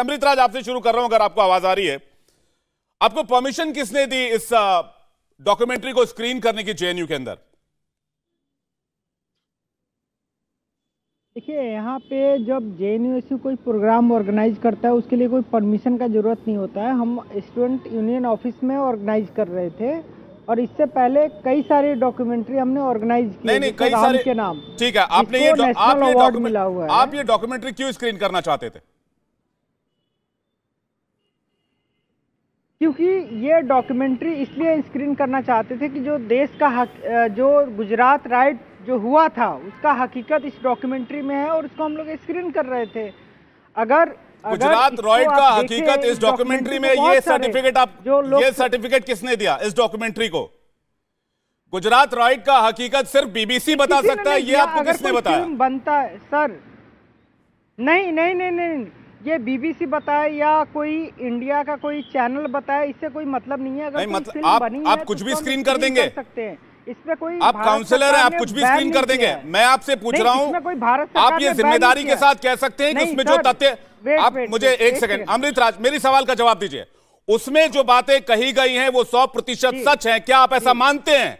अमृत राज आपसे शुरू कर रहा हूं, अगर आपको आवाज आ रही है। आपको परमिशन किसने दी इस डॉक्यूमेंट्री को स्क्रीन करने की जेएनयू के अंदर? देखिए, यहाँ पे जब जेएनयू कोई प्रोग्राम ऑर्गेनाइज करता है उसके लिए कोई परमिशन का जरूरत नहीं होता है। हम स्टूडेंट यूनियन ऑफिस में ऑर्गेनाइज कर रहे थे और इससे पहले कई सारे डॉक्यूमेंट्री हमने ऑर्गेनाइज की। नहीं, कई सारे के नाम, ठीक है। आप ये डॉक्यूमेंट्री क्यों स्क्रीन करना चाहते थे? क्योंकि ये डॉक्यूमेंट्री इसलिए स्क्रीन करना चाहते थे कि जो देश का जो गुजरात राइट जो हुआ था उसका हकीकत इस डॉक्यूमेंट्री में है और उसको हम लोग स्क्रीन कर रहे थे। अगर गुजरात राइट का हकीकत इस डॉक्यूमेंट्री में, ये सर्टिफिकेट आप जो लोग, ये सर्टिफिकेट किसने दिया इस डॉक्यूमेंट्री को? गुजरात राइट का हकीकत सिर्फ बीबीसी बता सकता है, ये आपको किसने बताया? बनता है सर, नहीं नहीं नहीं नहीं, ये बीबीसी बताए या कोई इंडिया का कोई चैनल बताए, इससे कोई मतलब नहीं है। अगर नहीं, मतलब फिल्म आप कुछ भी स्क्रीन कर देंगे सकते हैं, इसमें कोई, आप काउंसलर हैं, आप कुछ भी स्क्रीन कर देंगे। मैं आपसे पूछ रहा हूँ, आप ये जिम्मेदारी के साथ कह सकते हैं कि उसमें जो तथ्य, आप मुझे एक सेकंड अमृत राज मेरी सवाल का जवाब दीजिए, उसमें जो बातें कही गई हैं वो 100% सच है, क्या आप ऐसा मानते हैं?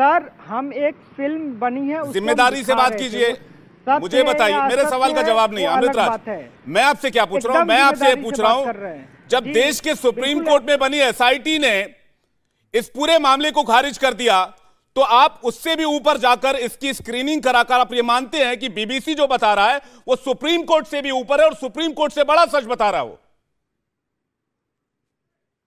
सर, हम एक फिल्म बनी है, जिम्मेदारी से बात कीजिए, मुझे बताइए, मेरे सवाल का जवाब नहीं। अमृत राज, मैं आपसे क्या पूछ रहा हूं, मैं आपसे पूछ रहा हूं, जब देश के सुप्रीम कोर्ट में बनी एसआईटी ने इस पूरे मामले को खारिज कर दिया, तो आप उससे भी ऊपर जाकर इसकी स्क्रीनिंग कराकर आप ये मानते हैं कि बीबीसी जो बता रहा है वो सुप्रीम कोर्ट से भी ऊपर है और सुप्रीम कोर्ट से बड़ा सच बता रहा हो?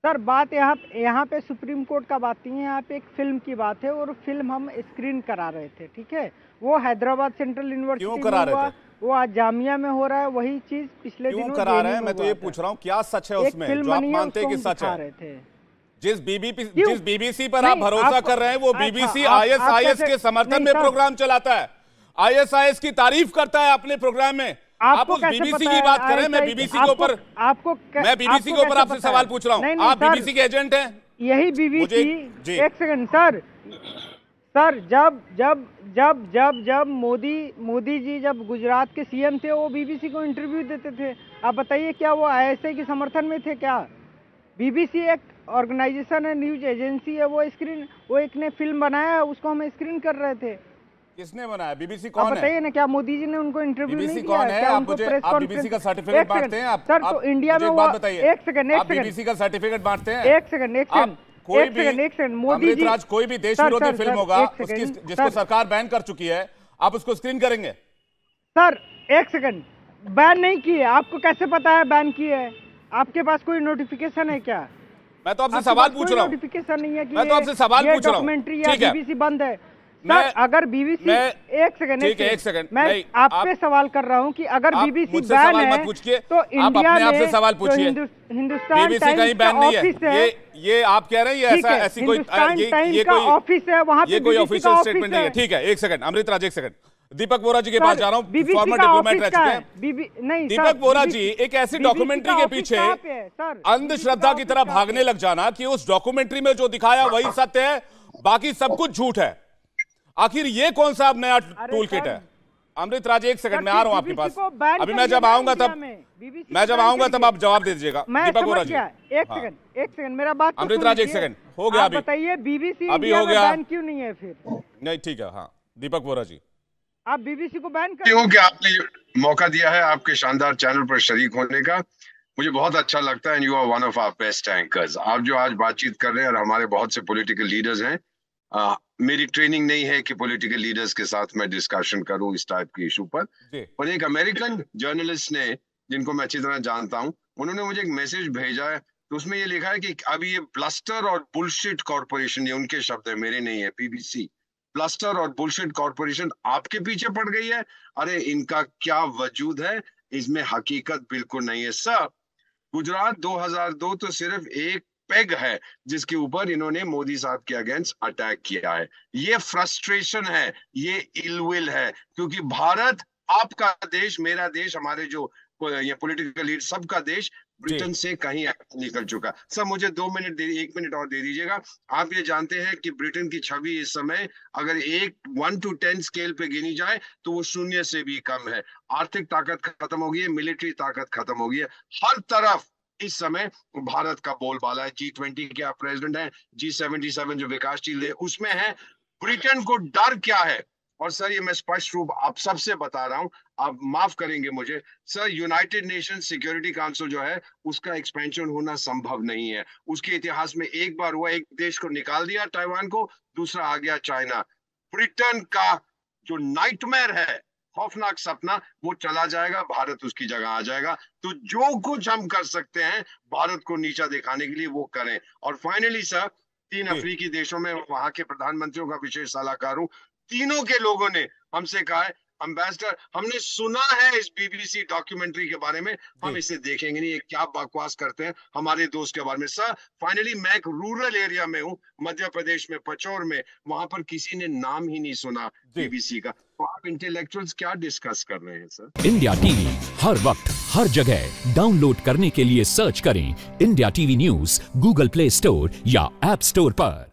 सर, बात यहाँ पे सुप्रीम कोर्ट का बात नहीं है, यहाँ पे एक फिल्म की बात है और फिल्म हम स्क्रीन करा रहे थे, ठीक है। वो हैदराबाद सेंट्रल यूनिवर्सिटी में हुआ, वो आज जामिया में हो रहा है, वही चीज पिछले दिनों करा रहे हैं। मैं तो ये पूछ रहा हूँ, क्या सच है उसमें जो आप मानते हैं कि सच है? जिस बीबीसी पर आप भरोसा कर रहे हैं वो बीबीसी आईएसआईएस के समर्थन में प्रोग्राम चलाता है, आईएसआईएस की तारीफ करता है अपने प्रोग्राम में। आप उस बीबीसी की बात कर रहे हैं, मैं बीबीसी के ऊपर, मैं बीबीसी के ऊपर आपसे सवाल पूछ रहा हूँ। आप बीबीसी के एजेंट हैं? यही बीबीसी, एक सेकंड सर, सर जब जब जब जब जब मोदी जी जब गुजरात के सीएम थे वो बीबीसी को इंटरव्यू देते थे। आप बताइए, क्या वो आईएसआई के समर्थन में थे? क्या बीबीसी एक ऑर्गेनाइजेशन है, न्यूज एजेंसी है, वो स्क्रीन, वो एक ने फिल्म बनाया उसको हम स्क्रीन कर रहे थे। किसने बनाया? बीबीसी कौन है? बताइए ना, क्या मोदी जी ने उनको इंटरव्यू नहीं किया? आप मुझे बीबीसी का सर्टिफिकेट बांटते हैं आप? सर, तो इंडिया में बात बताइए, एक सेकंड, आप बीबीसी का सर्टिफिकेट बांटते हैं? एक सेकंड, एक सेकंड, एक सेकंड, मोदी जी, कोई भी देश विरोधी फिल्म होगा उसकी, जिसको सरकार बैन कर चुकी है, आप उसको स्क्रीन करेंगे? सर एक सेकंड, बैन नहीं किए, आपको कैसे पता है बैन की है? आपके पास कोई नोटिफिकेशन है क्या? मैं तो आपसे सवाल पूछ रहा हूँ, नोटिफिकेशन नहीं है कि मैं तो आपसे सवाल पूछ रहा हूँ, डॉक्यूमेंट्री या बीबीसी बंद है? सर, अगर बीबीसी, एक सेकंड, एक सेकंड, मैं आपसे सवाल कर रहा हूं कि अगर बीबीसी बैन है तो इंडिया में सवाल पूछिए, हिंदुस्तान बीबीसी का ही बैन नहीं है, ये आप कह रहे हैं, ये ऐसा ऐसी कोई, ये कोई ऑफिस है, वहां पे कोई ऑफिशियल स्टेटमेंट नहीं है, ठीक है। एक सेकंड अमृत राज, एक सेकंड, दीपक बोरा जी के पास जा रहा हूँ, फॉर्मर डिप्लोमेट रह चुके हैं। दीपक बोरा जी, एक ऐसी डॉक्यूमेंट्री के पीछे अंधश्रद्धा की तरह भागने लग जाना कि उस डॉक्यूमेंट्री में जो दिखाया वही सत्य है, बाकी सब कुछ झूठ है, आखिर ये कौन सा नया टूल किट है? अमृत राज एक सेकंड, मैं आ रहा हूँ आपके पास, अभी मैं जब आऊंगा तब, मैं जब आऊंगा तब आप जवाब दे दीजिएगा। दीपक बोरा जी, एक सेकंड, एक सेकंड, मेरा बात, अमृत राज एक सेकंड, हो गया, अभी बताइए बीबीसी अभी हो गया क्यों नहीं है फिर? नहीं, ठीक है, हाँ दीपक बोरा जी, आप बीबीसी को बैन क्यों किया? आपने मौका दिया है आपके शानदार चैनल पर शरीक होने का, मुझे बहुत अच्छा लगता है, you are one of our best anchors. आप जो आज बातचीत कर रहे हैं, और हमारे बहुत से पॉलिटिकल लीडर्स हैं, मेरी ट्रेनिंग नहीं है कि पॉलिटिकल लीडर्स के साथ मैं डिस्कशन करूं इस टाइप के इशू पर, और एक अमेरिकन जर्नलिस्ट ने, जिनको मैं अच्छी तरह जानता हूं, उन्होंने मुझे एक मैसेज भेजा है, तो उसमें ये लिखा है कि अब ये प्लास्टर और बुलशिट कॉर्पोरेशन, ये उनके शब्द है, मेरे नहीं है, बीबीसी प्लास्टर और बुलशिट कॉर्पोरेशन आपके पीछे पड़ गई है, अरे इनका क्या वजूद है, इसमें हकीकत बिल्कुल नहीं है। सर, गुजरात 2002 तो सिर्फ एक पेग है जिसके ऊपर इन्होंने मोदी साहब के अगेंस्ट अटैक किया है। ये फ्रस्ट्रेशन है, ये इलविल है, क्योंकि भारत आपका देश, मेरा देश, हमारे जो ये पॉलिटिकल लीडर, सबका देश ब्रिटेन से कहीं निकल चुका। सर मुझे 2 मिनट, 1 मिनट और दे दीजिएगा। आप ये जानते हैं कि ब्रिटेन की छवि इस समय अगर 1 to 10 स्केल पे गिनी जाए तो वो 0 से भी कम है। आर्थिक ताकत खत्म हो गई है, मिलिट्री ताकत खत्म हो गई है। हर तरफ इस समय भारत का बोलबाला है। G20 के आप प्रेसिडेंट हैं, G77 जो विकासशील है उसमें है। ब्रिटेन को डर क्या है? और सर ये मैं स्पष्ट रूप आप सबसे बता रहा हूं, आप माफ करेंगे मुझे sir, United Nation Security Council जो है उसका एक्सपेंशन होना संभव नहीं है। उसके इतिहास में एक बार हुआ, एक देश को निकाल दिया ताइवान को, दूसरा आ गया चाइना। ब्रिटेन का जो नाइटमेयर है, खौफनाक सपना, वो चला जाएगा, भारत उसकी जगह आ जाएगा। तो जो कुछ हम कर सकते हैं भारत को नीचा दिखाने के लिए वो करें। और फाइनली सर 3 अफ्रीकी देशों में वहां के प्रधानमंत्रियों का विशेष सलाहकार हूँ, तीनों के लोगों ने हमसे कहा है अम्बेसडर हमने सुना है इस बीबीसी डॉक्यूमेंट्री के बारे में, हम इसे देखेंगे नहीं, ये क्या बकवास करते हैं हमारे दोस्त के बारे में। सर फाइनली मैं एक रूरल एरिया में हूँ, मध्य प्रदेश में पचोर में, वहां पर किसी ने नाम ही नहीं सुना बीबीसी का। तो आप इंटेलेक्चुअल्स क्या डिस्कस कर रहे हैं सर? इंडिया टीवी हर वक्त हर जगह डाउनलोड करने के लिए सर्च करें India TV news Google play store या एप स्टोर पर।